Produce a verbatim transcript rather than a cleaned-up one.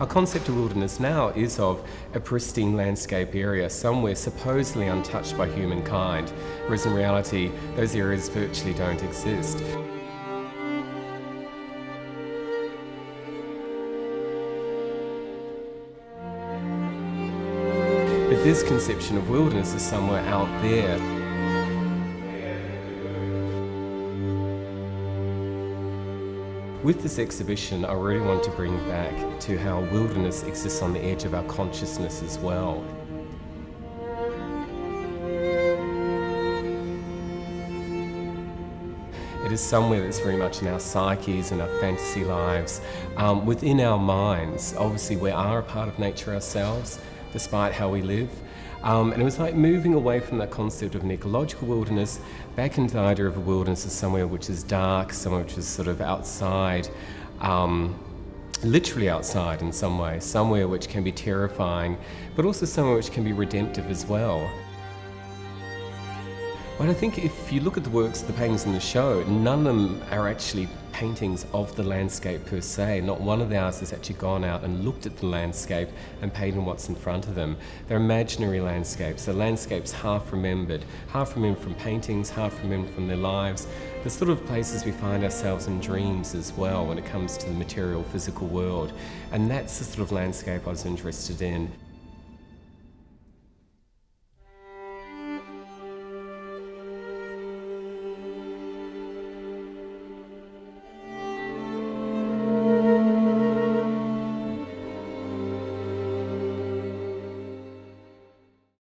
Our concept of wilderness now is of a pristine landscape area, somewhere supposedly untouched by humankind, whereas in reality, those areas virtually don't exist. But this conception of wilderness is somewhere out there. With this exhibition, I really want to bring back to how wilderness exists on the edge of our consciousness as well. It is somewhere that's very much in our psyches and our fantasy lives, um, within our minds. Obviously, we are a part of nature ourselves, despite how we live. Um, and it was like moving away from that concept of an ecological wilderness back into the idea of a wilderness as somewhere which is dark, somewhere which is sort of outside, um, literally outside in some way, somewhere which can be terrifying, but also somewhere which can be redemptive as well. But I think if you look at the works, the paintings in the show, none of them are actually paintings of the landscape per se. Not one of the artists has actually gone out and looked at the landscape and painted what's in front of them. They're imaginary landscapes. They're landscapes half remembered, half remembered from paintings, half remembered from their lives. The sort of places we find ourselves in dreams as well when it comes to the material, physical world. And that's the sort of landscape I was interested in.